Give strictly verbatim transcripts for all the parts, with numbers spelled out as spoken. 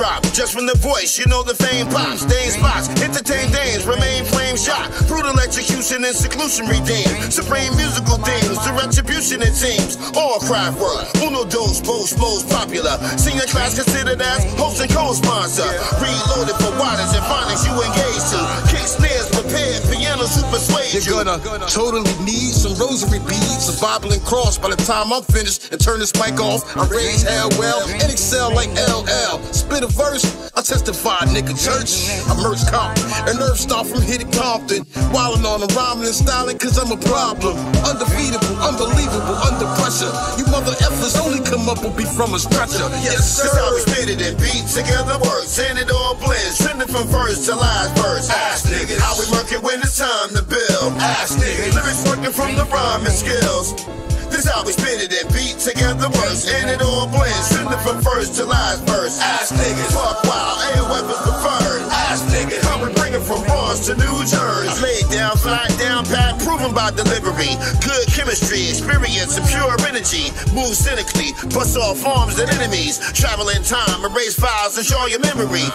drop. Just from the voice, you know the fame pops. Dames box, entertain dames, remain flame shot. Brutal execution and seclusion redeemed. Supreme musical themes, the retribution it seems. All cry word, uno dos, both most popular. Senior class considered as host and co-sponsor. Reloaded for waters and phonics you engage to. Kick snares prepared, pianos who persuade you. You're gonna totally need some rosary beads, a Bible and cross by the time I'm finished and turn this mic off. I raise hell well and excel like L L. Spit a verse, I testify, nigga, church. I merge comp, an earth star from here to Compton. Wildin' on the rhyming and styling, cause I'm a problem. Undefeatable, unbelievable, under pressure. You mother effers only come up will be from a stretcher. Yes, sir. That's how we spitted it, beat together words, and it all blends. Trending from verse to live verse. Ass niggas, how we working when it's time to build. Ass niggas, lyrics working from the rhyming skills. This how we spit it and beat together words, and it all blends. Send it from first to last verse. Ass niggas, fuck wild, ain't weapons preferred. Ass niggas, how we bring it from Bronx to New Jersey. Laid down, slide down, pat, proven by delivery. Good chemistry, experience, and pure energy. Move cynically, bust off arms and enemies. Travel in time, erase files and show your memory.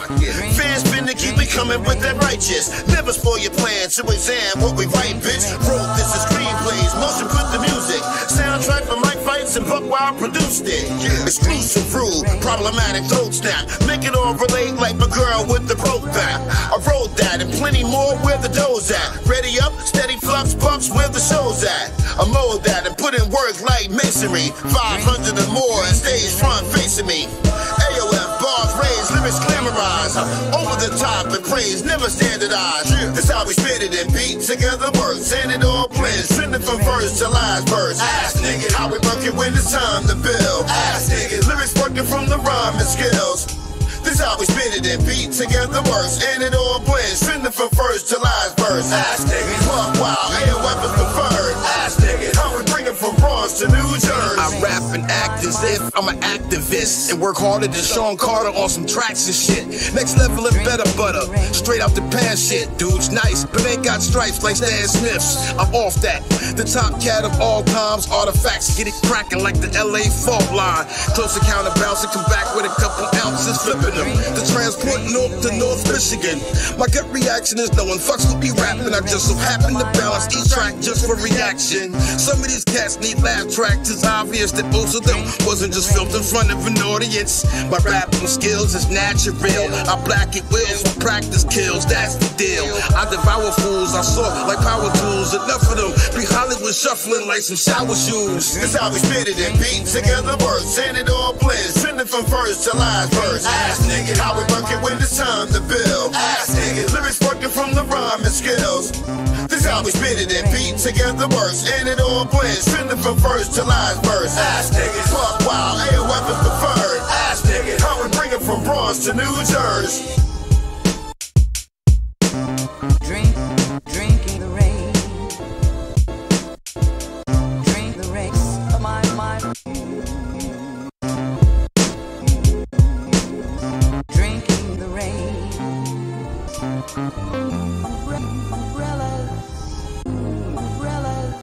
Fans been to keep it coming with that righteous. Never spoil your plan to examine what we write, bitch. Wrote this as screenplays, motion put the music. Soundtrack for Mike Fights and Buckwild produced it. Exclusive rule, problematic throat snap. Make it all relate like my girl with the broke back. I wrote that and plenty more where the dough's at. Ready up, steady flux, bucks where the show's at. I mold that and put in work like masonry. five hundred or more and stage front facing me. A O F bars raised, lyrics glamorized. Over the top and praise, never standardized. That's how we spit it and beat together words, and it all blends. Trending from verse to last verse. Niggas, how we working when it's time to build. Ass niggas, lyrics working from the rhyme and skills. This how we spit it and beat together words, and it all blends. Trending from first to last verse. Ass niggas, fuck wild, air weapons preferred. Ass niggas, how we bring it from Bronx to New Jersey. I rap and act as if I'm an activist and work harder than Sean Carter on some tracks and shit. Next level and better butter, straight out the pan shit. Dude's nice, but ain't got stripes like Stan Smith's. I'm off that. The top cat of all times, artifacts, get it cracking like the L A fault line. Close encounter bounce and come back with a couple ounces, flipping them. The transport north to North Michigan. My gut reaction is no one fucks with me rapping. I just so happen to balance each track just for reaction. Some of these cats need laugh tracks. It's obvious that most of them wasn't just filmed in front of an audience. My rapping skills is natural. I black it wills with practice kills. That's the deal. I devour fools I saw like power tools. Enough of them. Be Hollywood shuffling like some shower shoes. That's how we spit it and beat together words, and it all blends. Trending from first to last verse. Ass niggas, how we working when it's time to build. Ass niggas, lyrics working from the rhyme and skills. This how we spit it and beat together words, and it all blends. Trending from first to last verse. Ass niggas, fuck wild, air weapons preferred. Ass niggas, how we bring it from Bronx to New Jersey.